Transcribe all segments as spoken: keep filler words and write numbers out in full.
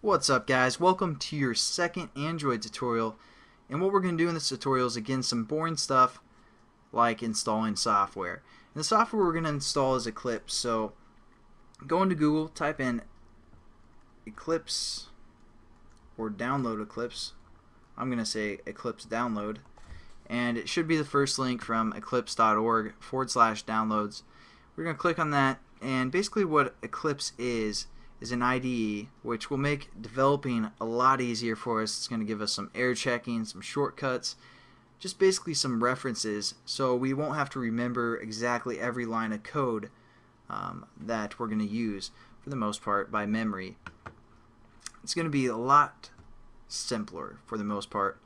What's up guys, welcome to your second Android tutorial. And what we're going to do in this tutorial is, again, some boring stuff like installing software. And the software we're going to install is Eclipse. So go into Google, type in Eclipse or download Eclipse. I'm going to say Eclipse download, and it should be the first link from eclipse.org forward slash downloads. We're going to click on that, and basically what Eclipse is is an I D E, which will make developing a lot easier for us. It's going to give us some error checking, some shortcuts, just basically some references, so we won't have to remember exactly every line of code um, that we're going to use, for the most part, by memory. It's going to be a lot simpler for the most part,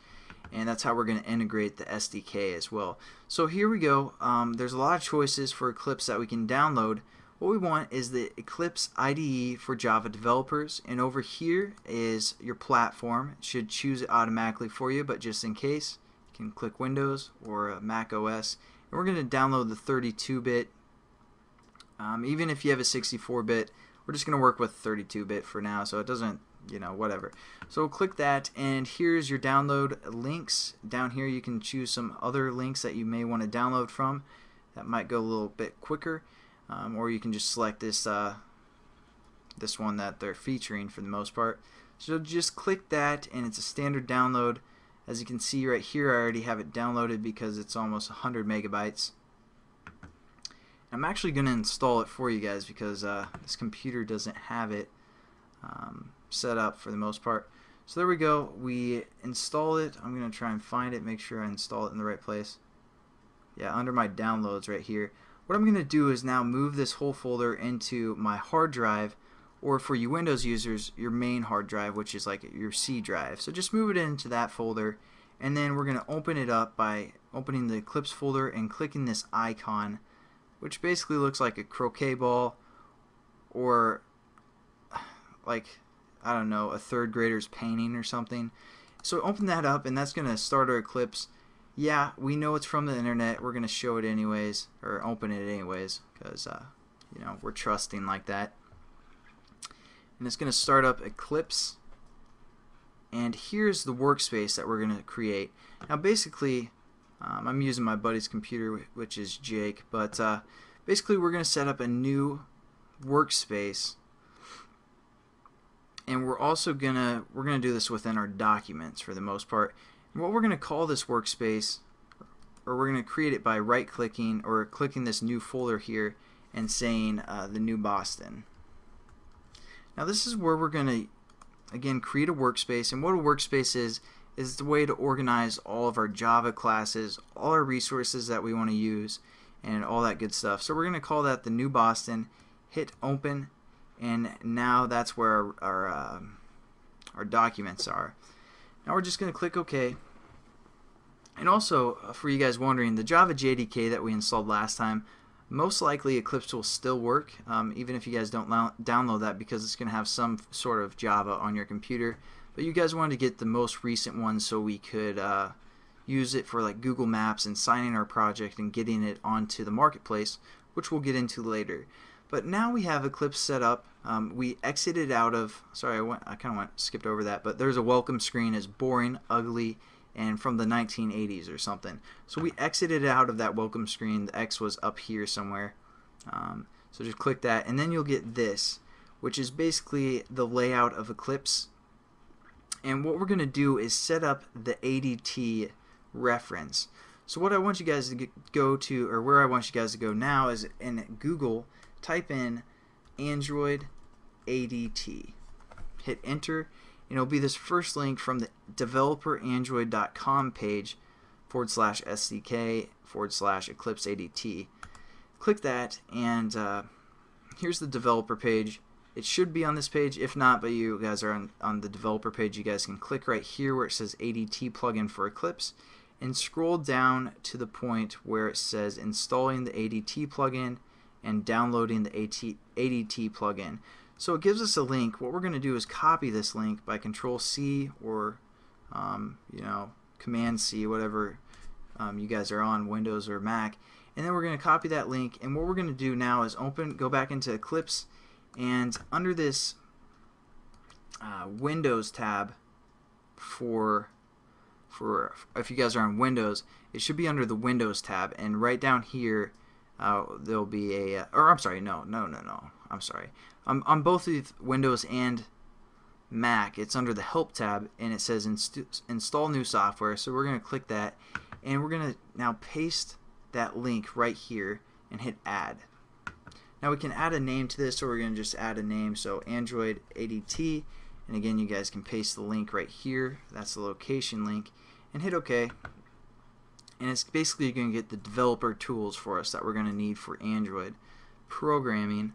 and that's how we're going to integrate the S D K as well. So here we go. Um, there's a lot of choices for Eclipse that we can download. What we want is the Eclipse I D E for Java developers, and over here is your platform. It should choose it automatically for you, but just in case, you can click Windows or Mac O S. And we're going to download the thirty-two bit. Um, even if you have a sixty-four bit, we're just going to work with thirty-two bit for now, so it doesn't, you know, whatever. So we'll click that, and here's your download links. Down here you can choose some other links that you may want to download from. That might go a little bit quicker. Um, or you can just select this uh, this one that they're featuring for the most part. So just click that, and it's a standard download. As you can see right here, I already have it downloaded because it's almost one hundred megabytes. I'm actually going to install it for you guys because uh, this computer doesn't have it um, set up for the most part. So there we go. We install it. I'm going to try and find it, make sure I install it in the right place. Yeah, under my downloads right here. What I'm going to do is now move this whole folder into my hard drive, or for you Windows users, your main hard drive, which is like your C drive. So just move it into that folder, and then we're going to open it up by opening the Eclipse folder and clicking this icon, which basically looks like a croquet ball, or like, I don't know, a third grader's painting or something. So open that up, and that's going to start our Eclipse. Yeah, we know it's from the internet. We're going to show it anyways, or open it anyways, because uh, you know, we're trusting like that. And it's going to start up Eclipse, and here's the workspace that we're going to create. Now basically, um, I'm using my buddy's computer, which is Jake, but uh, basically we're going to set up a new workspace, and we're also going to we're going to do this within our documents for the most part. What we're going to call this workspace, or we're going to create it by right-clicking or clicking this new folder here and saying uh, the new Boston. Now this is where we're going to, again, create a workspace. And what a workspace is, is the way to organize all of our Java classes, all our resources that we want to use, and all that good stuff. So we're going to call that the new Boston, hit open, and now that's where our, our, uh, our documents are. Now we're just going to click OK. And also, for you guys wondering, the Java J D K that we installed last time, most likely Eclipse will still work, um, even if you guys don't download that, because it's going to have some sort of Java on your computer. But you guys wanted to get the most recent one so we could uh, use it for like Google Maps and signing our project and getting it onto the marketplace, which we'll get into later. But now we have Eclipse set up. Um, we exited out of, sorry, I went, I kind of went skipped over that, but there's a welcome screen. It's boring, ugly, and from the nineteen eighties or something. So we exited out of that welcome screen. The X was up here somewhere. Um, so just click that, and then you'll get this, which is basically the layout of Eclipse. And what we're going to do is set up the A D T reference. So what I want you guys to get, go to, or where I want you guys to go now, is in Google. Type in Android A D T, hit enter, and it'll be this first link from the developer android dot com page forward slash S D K forward slash Eclipse A D T. Click that, and uh, here's the developer page. It should be on this page. If not, but you guys are on, on the developer page, you guys can click right here where it says A D T plugin for Eclipse, and scroll down to the point where it says installing the A D T plugin and downloading the A D T plugin. So it gives us a link. What we're going to do is copy this link by Control C, or um, you know, Command C, whatever um, you guys are on, Windows or Mac. And then we're going to copy that link. And what we're going to do now is open, go back into Eclipse, and under this uh, Windows tab for for if you guys are on Windows, it should be under the Windows tab, and right down here uh, there'll be a or I'm sorry no no no no I'm sorry um, on both of Windows and Mac, it's under the Help tab, and it says inst install new software. So we're gonna click that, and we're gonna now paste that link right here and hit add. Now we can add a name to this, so we're gonna just add a name, so Android A D T, and again you guys can paste the link right here, that's the location link, and hit OK, and it's basically gonna get the developer tools for us that we're gonna need for Android programming.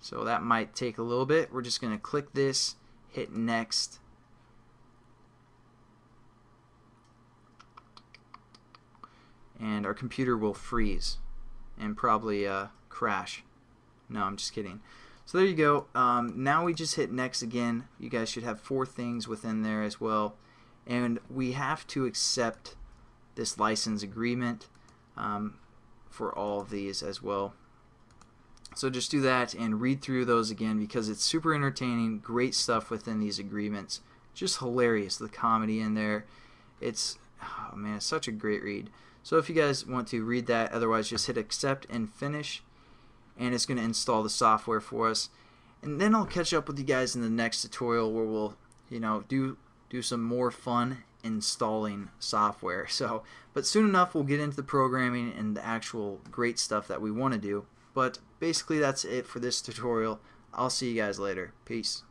So that might take a little bit. We're just gonna click this, hit next, and our computer will freeze and probably uh, crash. No, I'm just kidding. So there you go. Um, now we just hit next again. You guys should have four things within there as well, and we have to accept this license agreement um, for all of these as well. So just do that and read through those again, because it's super entertaining, great stuff within these agreements. Just hilarious, the comedy in there. It's, oh man, it's such a great read. So if you guys want to read that, otherwise just hit accept and finish, and it's going to install the software for us. And then I'll catch up with you guys in the next tutorial where we'll, you know, do do some more fun installing software. So, but soon enough we'll get into the programming and the actual great stuff that we want to do. But basically that's it for this tutorial. I'll see you guys later. Peace.